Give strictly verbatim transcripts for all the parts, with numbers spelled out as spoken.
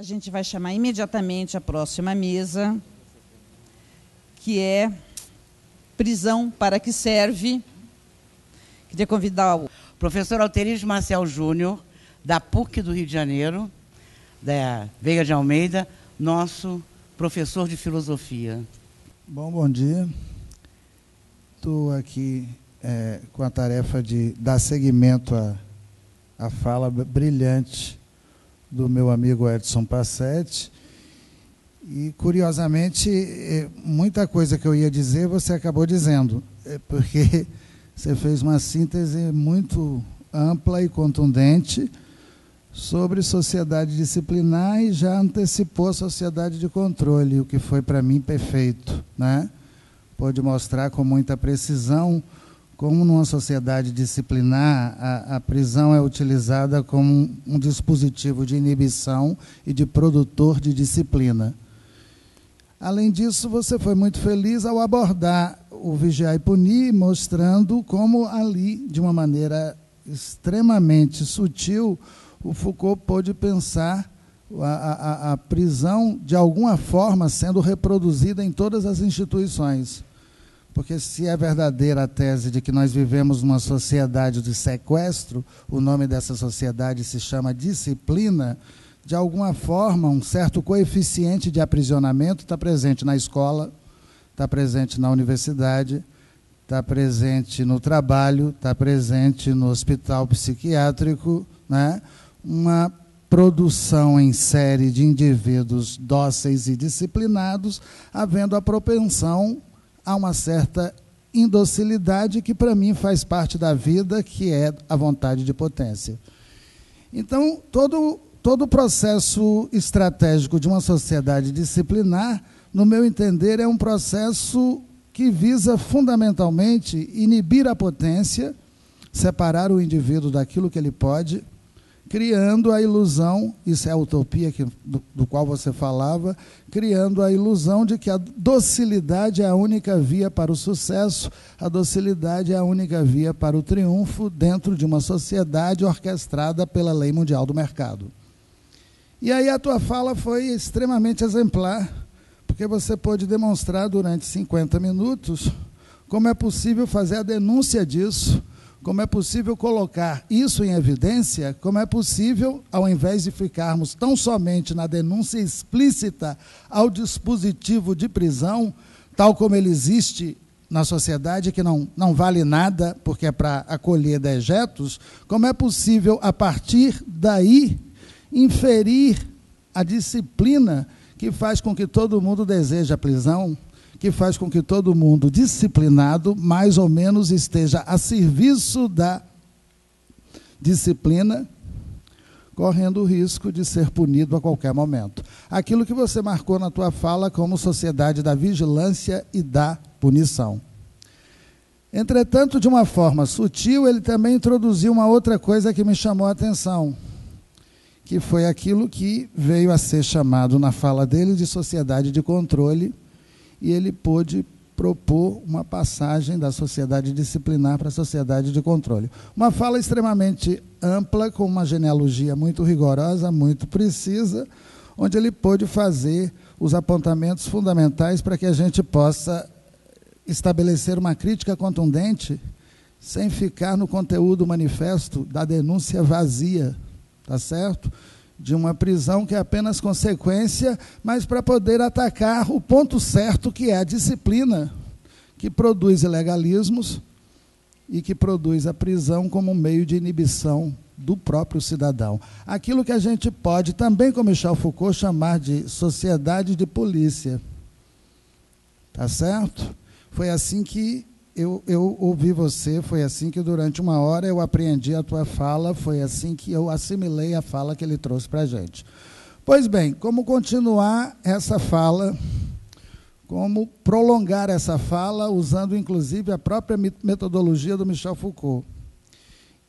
A gente vai chamar imediatamente a próxima mesa, que é Prisão para que Serve. Queria convidar o professor Auterives Maciel Júnior, da P U C do Rio de Janeiro, da Veiga de Almeida, nosso professor de filosofia. Bom, bom dia. Estou aqui é, com a tarefa de dar seguimento à, à fala brilhante do meu amigo Edson Passetti. E, curiosamente, muita coisa que eu ia dizer você acabou dizendo, porque você fez uma síntese muito ampla e contundente sobre sociedade disciplinar e já antecipou a sociedade de controle, o que foi, para mim, perfeito, né? Pode mostrar com muita precisão como, numa sociedade disciplinar, a, a prisão é utilizada como um dispositivo de inibição e de produtor de disciplina. Além disso, você foi muito feliz ao abordar o Vigiar e Punir, mostrando como ali, de uma maneira extremamente sutil, o Foucault pôde pensar a, a, a prisão, de alguma forma, sendo reproduzida em todas as instituições. Porque, se é verdadeira a tese de que nós vivemos numa sociedade de sequestro, o nome dessa sociedade se chama disciplina, de alguma forma, um certo coeficiente de aprisionamento está presente na escola, está presente na universidade, está presente no trabalho, está presente no hospital psiquiátrico, né? Uma produção em série de indivíduos dóceis e disciplinados, havendo a propensão a uma certa indocilidade que, para mim, faz parte da vida, que é a vontade de potência. Então, todo Todo o processo estratégico de uma sociedade disciplinar, no meu entender, é um processo que visa, fundamentalmente, inibir a potência, separar o indivíduo daquilo que ele pode, criando a ilusão, isso é a utopia que, do, do qual você falava, criando a ilusão de que a docilidade é a única via para o sucesso, a docilidade é a única via para o triunfo dentro de uma sociedade orquestrada pela lei mundial do mercado. E aí a tua fala foi extremamente exemplar, porque você pôde demonstrar durante cinquenta minutos como é possível fazer a denúncia disso, como é possível colocar isso em evidência, como é possível, ao invés de ficarmos tão somente na denúncia explícita ao dispositivo de prisão, tal como ele existe na sociedade, que não, não vale nada, porque é para acolher dejetos, como é possível, a partir daí, inferir a disciplina que faz com que todo mundo deseje a prisão, que faz com que todo mundo disciplinado, mais ou menos, esteja a serviço da disciplina, correndo o risco de ser punido a qualquer momento. Aquilo que você marcou na tua fala como sociedade da vigilância e da punição. Entretanto, de uma forma sutil, ele também introduziu uma outra coisa que me chamou a atenção, que foi aquilo que veio a ser chamado na fala dele de sociedade de controle, e ele pôde propor uma passagem da sociedade disciplinar para a sociedade de controle. Uma fala extremamente ampla, com uma genealogia muito rigorosa, muito precisa, onde ele pôde fazer os apontamentos fundamentais para que a gente possa estabelecer uma crítica contundente sem ficar no conteúdo manifesto da denúncia vazia, tá certo? De uma prisão que é apenas consequência, mas para poder atacar o ponto certo, que é a disciplina, que produz ilegalismos e que produz a prisão como um meio de inibição do próprio cidadão. Aquilo que a gente pode também, como Michel Foucault, chamar de sociedade de polícia. Tá certo? Foi assim que Eu, eu ouvi você, foi assim que durante uma hora eu apreendi a tua fala, foi assim que eu assimilei a fala que ele trouxe para a gente. Pois bem, como continuar essa fala, como prolongar essa fala, usando inclusive a própria metodologia do Michel Foucault.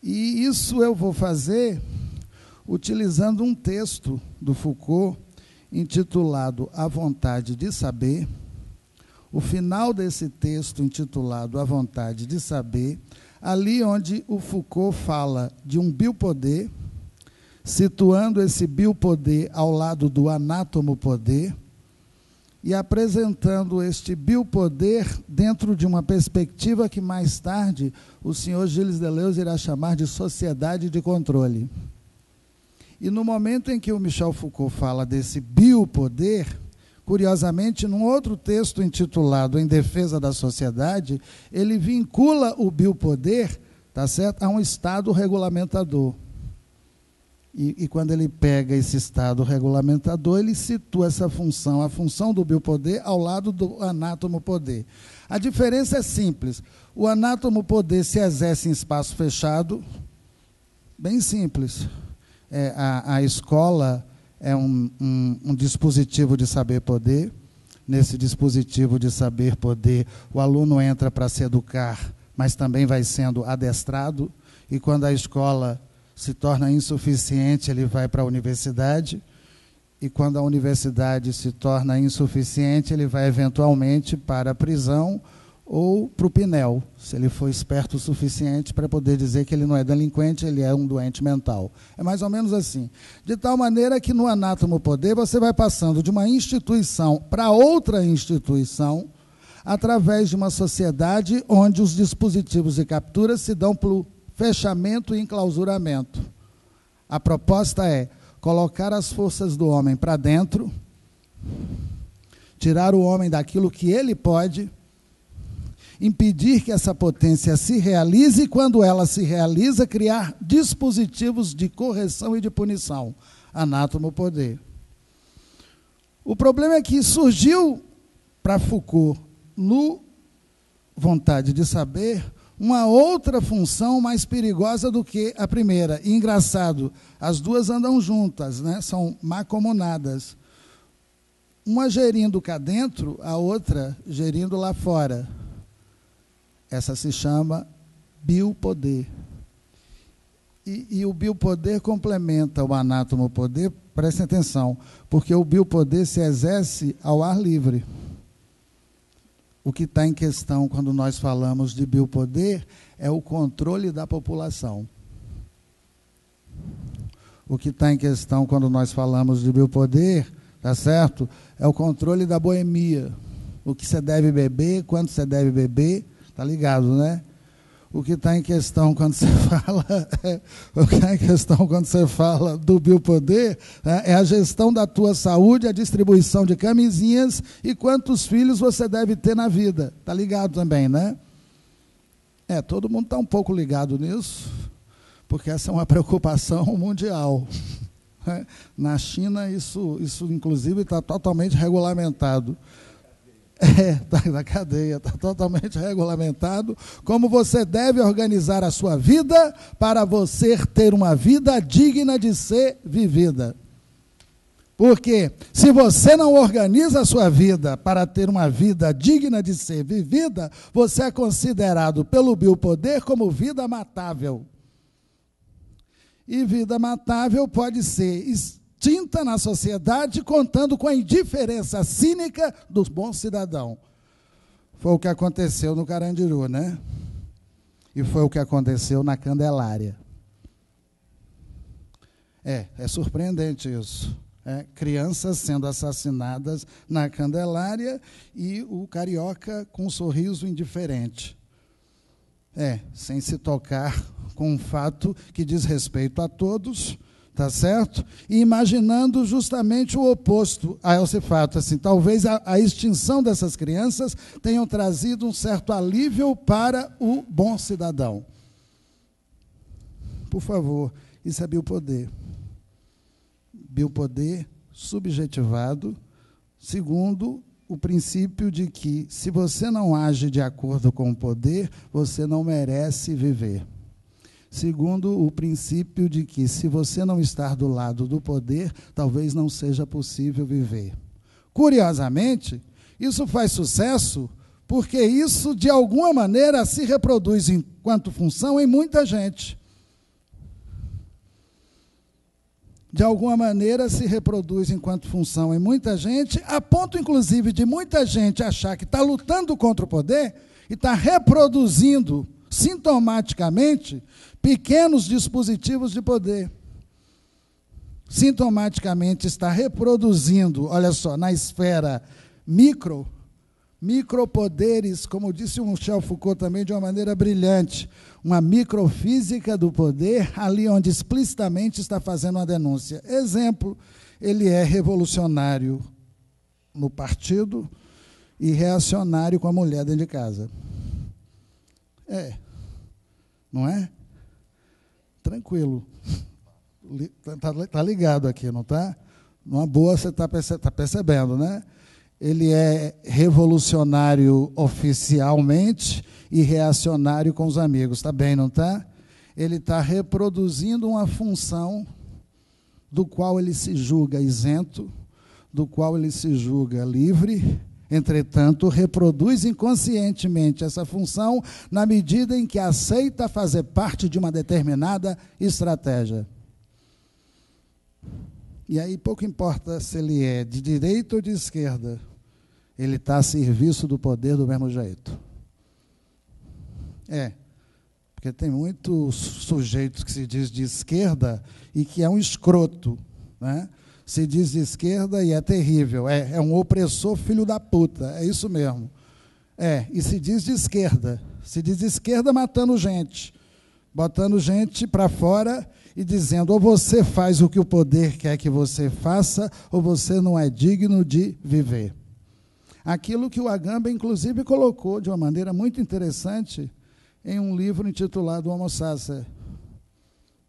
E isso eu vou fazer utilizando um texto do Foucault, intitulado A Vontade de Saber. O final desse texto, intitulado A Vontade de Saber, ali onde o Foucault fala de um biopoder, situando esse biopoder ao lado do anatomopoder e apresentando este biopoder dentro de uma perspectiva que mais tarde o senhor Gilles Deleuze irá chamar de sociedade de controle. E no momento em que o Michel Foucault fala desse biopoder, curiosamente, num outro texto intitulado Em Defesa da Sociedade, ele vincula o biopoder, tá certo, a um Estado regulamentador. E, e quando ele pega esse Estado regulamentador, ele situa essa função, a função do biopoder, ao lado do anátomo-poder. A diferença é simples. O anátomo-poder se exerce em espaço fechado, bem simples. É, a, a escola é um, um, um dispositivo de saber-poder. Nesse dispositivo de saber-poder, o aluno entra para se educar, mas também vai sendo adestrado. E quando a escola se torna insuficiente, ele vai para a universidade, e quando a universidade se torna insuficiente, ele vai eventualmente para a prisão ou para o Pinel, se ele for esperto o suficiente para poder dizer que ele não é delinquente, ele é um doente mental. É mais ou menos assim. De tal maneira que no anátomo-poder você vai passando de uma instituição para outra instituição, através de uma sociedade onde os dispositivos de captura se dão pelo fechamento e enclausuramento. A proposta é colocar as forças do homem para dentro, tirar o homem daquilo que ele pode, impedir que essa potência se realize e, quando ela se realiza, criar dispositivos de correção e de punição. Anátomo-poder. O problema é que surgiu para Foucault, no Vontade de Saber, uma outra função mais perigosa do que a primeira. E, engraçado, as duas andam juntas, né? São macomunadas. Uma gerindo cá dentro, a outra gerindo lá fora. Essa se chama biopoder. E, e o biopoder complementa o anátomo-poder, prestem atenção, porque o biopoder se exerce ao ar livre. O que está em questão quando nós falamos de biopoder é o controle da população. O que está em questão quando nós falamos de biopoder, tá certo? É o controle da boemia. O que você deve beber, quando você deve beber, tá ligado, né? O que está em questão quando você fala, o que está em questão quando você fala do biopoder, né, é a gestão da tua saúde, a distribuição de camisinhas e quantos filhos você deve ter na vida. Está ligado também, né? É, todo mundo está um pouco ligado nisso, porque essa é uma preocupação mundial. Na China, isso, isso inclusive, está totalmente regulamentado. É, da cadeia, está totalmente regulamentado, como você deve organizar a sua vida para você ter uma vida digna de ser vivida. Porque se você não organiza a sua vida para ter uma vida digna de ser vivida, você é considerado pelo biopoder como vida matável. E vida matável pode ser tinta na sociedade, contando com a indiferença cínica dos bons cidadãos. Foi o que aconteceu no Carandiru, né? E foi o que aconteceu na Candelária. É, é surpreendente isso. É, crianças sendo assassinadas na Candelária e o carioca com um sorriso indiferente. É, sem se tocar com um fato que diz respeito a todos, tá certo? E imaginando justamente o oposto a esse fato. Assim, talvez a, a extinção dessas crianças tenham trazido um certo alívio para o bom cidadão. Por favor, isso é biopoder. Biopoder subjetivado, segundo o princípio de que, se você não age de acordo com o poder, você não merece viver. Segundo o princípio de que, se você não estar do lado do poder, talvez não seja possível viver. Curiosamente, isso faz sucesso porque isso, de alguma maneira, se reproduz enquanto função em muita gente. De alguma maneira, se reproduz enquanto função em muita gente, a ponto, inclusive, de muita gente achar que está lutando contra o poder e está reproduzindo sintomaticamente pequenos dispositivos de poder. sintomaticamente está reproduzindo, olha só, na esfera micro, micropoderes, como disse o Michel Foucault também de uma maneira brilhante, uma microfísica do poder, ali onde explicitamente está fazendo uma denúncia. Exemplo, ele é revolucionário no partido e reacionário com a mulher dentro de casa. É, não é? Tranquilo. Está ligado aqui, não está? Numa boa, você está perce tá percebendo, né? Ele é revolucionário oficialmente e reacionário com os amigos, está bem, não está? Ele está reproduzindo uma função do qual ele se julga isento, do qual ele se julga livre, entretanto, reproduz inconscientemente essa função na medida em que aceita fazer parte de uma determinada estratégia. E aí pouco importa se ele é de direita ou de esquerda, ele está a serviço do poder do mesmo jeito. É, porque tem muitos sujeitos que se diz de esquerda e que é um escroto, né? Se diz de esquerda e é terrível, é, é um opressor filho da puta, é isso mesmo. É, e se diz de esquerda, se diz de esquerda matando gente, botando gente para fora e dizendo ou você faz o que o poder quer que você faça ou você não é digno de viver. Aquilo que o Agamben, inclusive, colocou de uma maneira muito interessante em um livro intitulado Homo Sacer,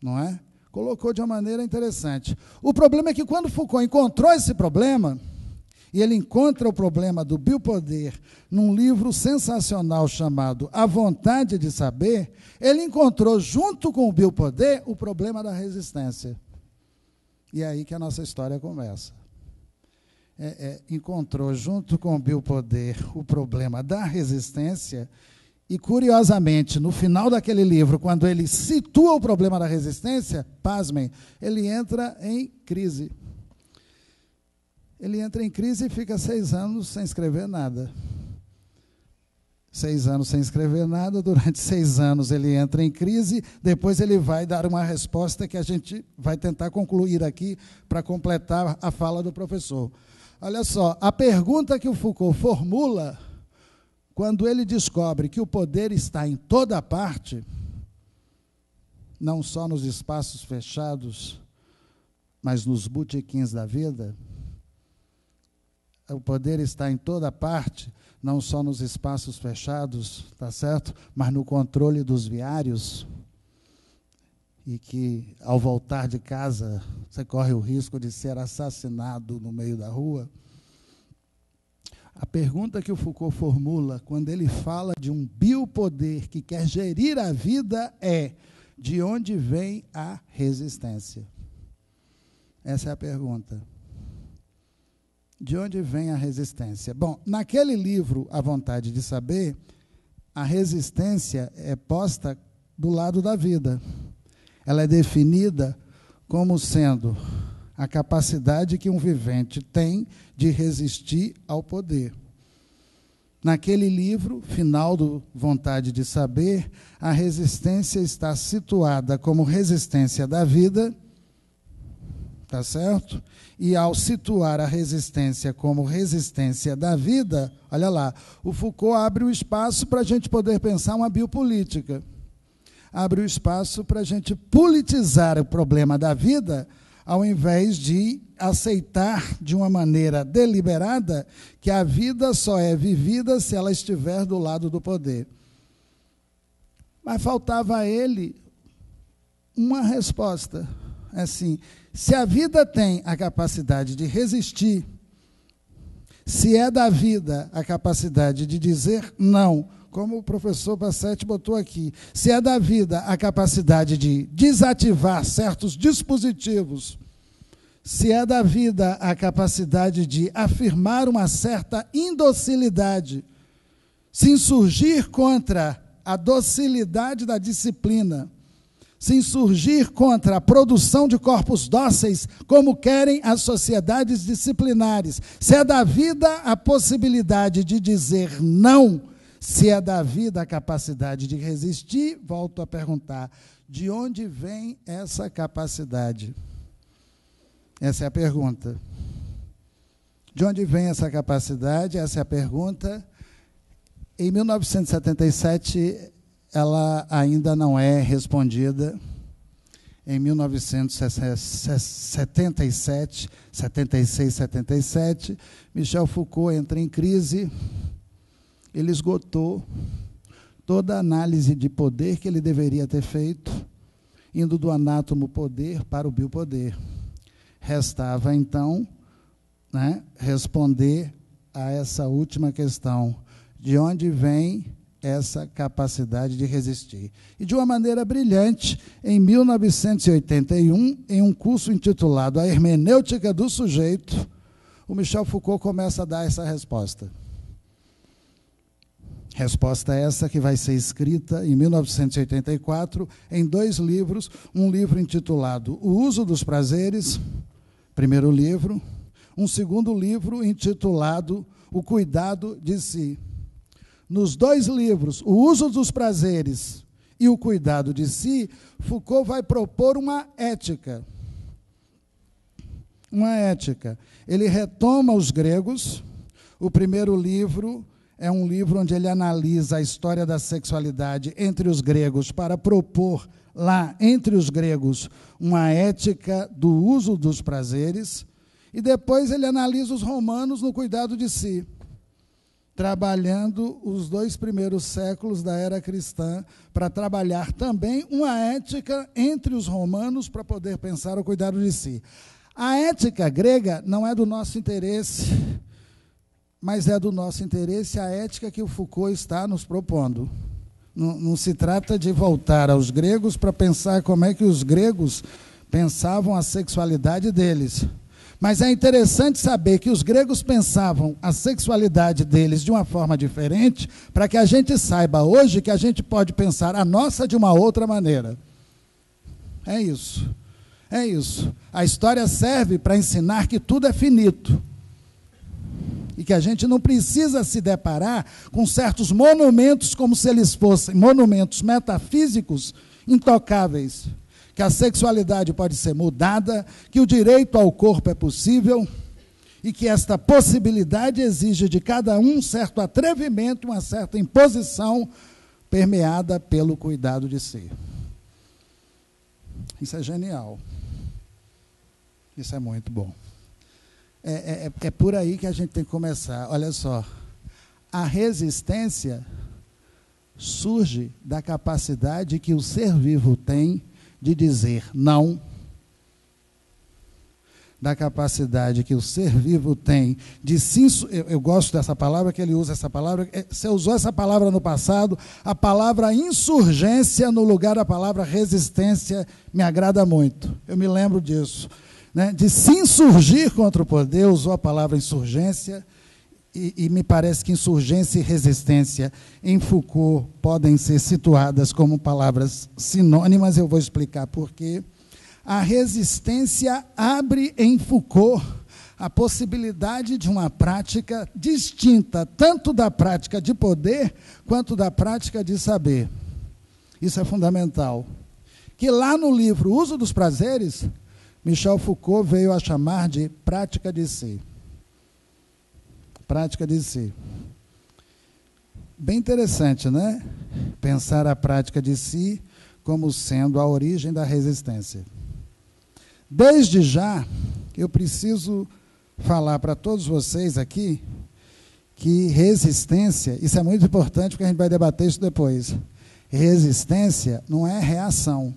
não é? Colocou de uma maneira interessante. O problema é que, quando Foucault encontrou esse problema, e ele encontra o problema do biopoder num livro sensacional chamado A Vontade de Saber, ele encontrou, junto com o biopoder, o problema da resistência. E é aí que a nossa história começa. É, é, encontrou, junto com o biopoder, o problema da resistência. E, curiosamente, no final daquele livro, quando ele situa o problema da resistência, pasmem, ele entra em crise. Ele entra em crise e fica seis anos sem escrever nada. Seis anos sem escrever nada, durante seis anos ele entra em crise, depois ele vai dar uma resposta que a gente vai tentar concluir aqui para completar a fala do professor. Olha só, a pergunta que o Foucault formula quando ele descobre que o poder está em toda parte, não só nos espaços fechados, mas nos botequins da vida, o poder está em toda parte, não só nos espaços fechados, tá certo? Mas no controle dos viários, e que, ao voltar de casa, você corre o risco de ser assassinado no meio da rua. A pergunta que o Foucault formula quando ele fala de um biopoder que quer gerir a vida é: de onde vem a resistência? Essa é a pergunta. De onde vem a resistência? Bom, naquele livro, A Vontade de Saber, a resistência é posta do lado da vida. Ela é definida como sendo a capacidade que um vivente tem de resistir ao poder. Naquele livro, final do Vontade de Saber, a resistência está situada como resistência da vida, tá certo? E ao situar a resistência como resistência da vida, olha lá, o Foucault abre o espaço para a gente poder pensar uma biopolítica. Abre o espaço para a gente politizar o problema da vida, ao invés de aceitar de uma maneira deliberada que a vida só é vivida se ela estiver do lado do poder. Mas faltava a ele uma resposta. Assim, se a vida tem a capacidade de resistir, se é da vida a capacidade de dizer não, como o professor Passetti botou aqui, se é da vida a capacidade de desativar certos dispositivos, se é da vida a capacidade de afirmar uma certa indocilidade, se insurgir contra a docilidade da disciplina, se insurgir contra a produção de corpos dóceis, como querem as sociedades disciplinares, se é da vida a possibilidade de dizer não, se é da vida a capacidade de resistir, volto a perguntar, de onde vem essa capacidade? Essa é a pergunta. De onde vem essa capacidade? Essa é a pergunta. Em mil novecentos e setenta e sete, ela ainda não é respondida. Em mil novecentos e setenta e sete, setenta e seis, setenta e sete, Michel Foucault entra em crise. Ele esgotou toda a análise de poder que ele deveria ter feito, indo do anátomo-poder para o biopoder. Restava, então, né, responder a essa última questão. De onde vem essa capacidade de resistir? E, de uma maneira brilhante, em mil novecentos e oitenta e um, em um curso intitulado A Hermenêutica do Sujeito, o Michel Foucault começa a dar essa resposta. Resposta essa que vai ser escrita em mil novecentos e oitenta e quatro, em dois livros, um livro intitulado O Uso dos Prazeres, primeiro livro, um segundo livro intitulado O Cuidado de Si. Nos dois livros, O Uso dos Prazeres e O Cuidado de Si, Foucault vai propor uma ética. Uma ética. Ele retoma os gregos. O primeiro livro é um livro onde ele analisa a história da sexualidade entre os gregos para propor lá, entre os gregos, uma ética do uso dos prazeres. E depois ele analisa os romanos no Cuidado de Si, trabalhando os dois primeiros séculos da era cristã, para trabalhar também uma ética entre os romanos para poder pensar o cuidado de si. A ética grega não é do nosso interesse, mas é do nosso interesse a ética que o Foucault está nos propondo. Não, não se trata de voltar aos gregos para pensar como é que os gregos pensavam a sexualidade deles. Mas é interessante saber que os gregos pensavam a sexualidade deles de uma forma diferente, para que a gente saiba hoje que a gente pode pensar a nossa de uma outra maneira. É isso. É isso. A história serve para ensinar que tudo é finito. E que a gente não precisa se deparar com certos monumentos como se eles fossem monumentos metafísicos intocáveis. Que a sexualidade pode ser mudada, que o direito ao corpo é possível e que esta possibilidade exige de cada um um certo atrevimento, uma certa imposição permeada pelo cuidado de si. Isso é genial. Isso é muito bom. É, é, é por aí que a gente tem que começar. Olha só, a resistência surge da capacidade que o ser vivo tem de dizer não, da capacidade que o ser vivo tem de se... Eu, eu gosto dessa palavra, que ele usa essa palavra. Você usou essa palavra no passado, a palavra insurgência no lugar da palavra resistência me agrada muito. Eu me lembro disso. Né? De se insurgir contra o poder, usou a palavra insurgência, e, e me parece que insurgência e resistência em Foucault podem ser situadas como palavras sinônimas, eu vou explicar por quê. A resistência abre em Foucault a possibilidade de uma prática distinta, tanto da prática de poder quanto da prática de saber. Isso é fundamental. Que lá no livro O Uso dos Prazeres, Michel Foucault veio a chamar de prática de si. Prática de si. Bem interessante, né? Pensar a prática de si como sendo a origem da resistência. Desde já, eu preciso falar para todos vocês aqui que resistência, isso é muito importante porque a gente vai debater isso depois, resistência não é reação.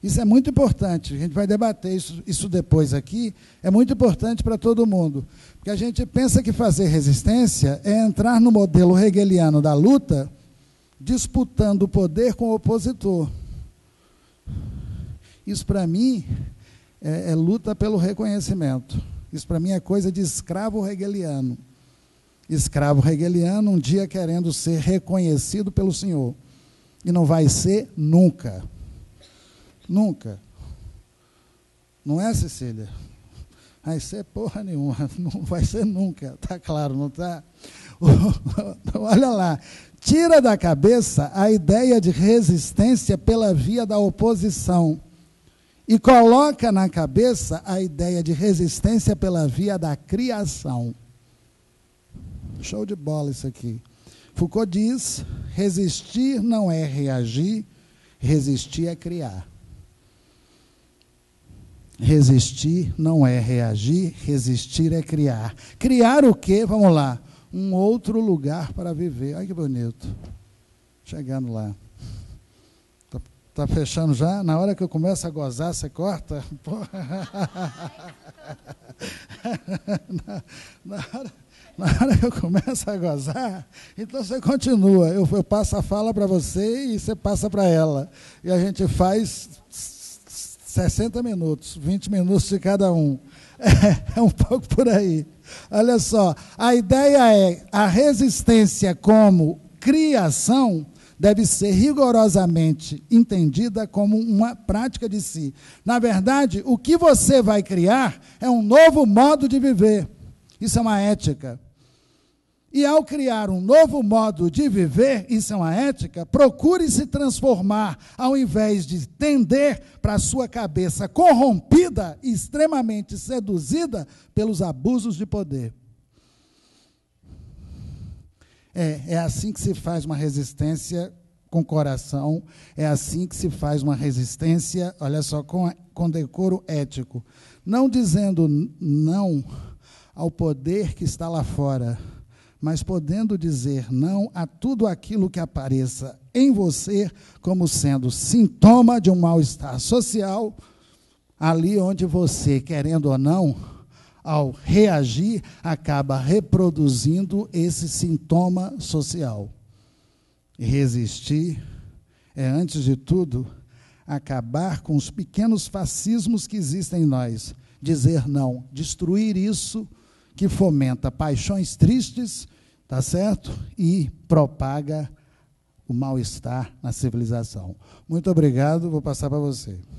Isso é muito importante, a gente vai debater isso, isso depois aqui, é muito importante para todo mundo, porque a gente pensa que fazer resistência é entrar no modelo hegeliano da luta, disputando o poder com o opositor. Isso, para mim, é, é luta pelo reconhecimento. Isso, para mim, é coisa de escravo hegeliano. Escravo hegeliano, um dia querendo ser reconhecido pelo senhor, e não vai ser nunca. Nunca. Não é, Cecília? Vai ser porra nenhuma. Não vai ser nunca. Está claro, não está? Olha lá. Tira da cabeça a ideia de resistência pela via da oposição. e coloca na cabeça a ideia de resistência pela via da criação. Show de bola isso aqui. Foucault diz, resistir não é reagir, resistir é criar. Resistir não é reagir, resistir é criar. Criar o quê? Vamos lá. Um outro lugar para viver. Olha que bonito. Chegando lá. Tá, tá fechando já? Na hora que eu começo a gozar, você corta? Porra. Na, na, hora, na hora que eu começo a gozar, então você continua. Eu, eu passo a fala para você e você passa para ela. E a gente faz sessenta minutos, vinte minutos de cada um. É, é um pouco por aí. Olha só, a ideia é a resistência como criação deve ser rigorosamente entendida como uma prática de si. Na verdade, o que você vai criar é um novo modo de viver. Isso é uma ética. E ao criar um novo modo de viver, isso é uma ética, procure se transformar, ao invés de tender para a sua cabeça corrompida e extremamente seduzida pelos abusos de poder. É, é assim que se faz uma resistência com coração, é assim que se faz uma resistência, olha só, com, com decoro ético. Não dizendo não ao poder que está lá fora, mas podendo dizer não a tudo aquilo que apareça em você como sendo sintoma de um mal-estar social, ali onde você, querendo ou não, ao reagir, acaba reproduzindo esse sintoma social. Resistir é, antes de tudo, acabar com os pequenos fascismos que existem em nós. Dizer não, destruir isso, que fomenta paixões tristes, tá certo? E propaga o mal-estar na civilização. Muito obrigado, vou passar para você.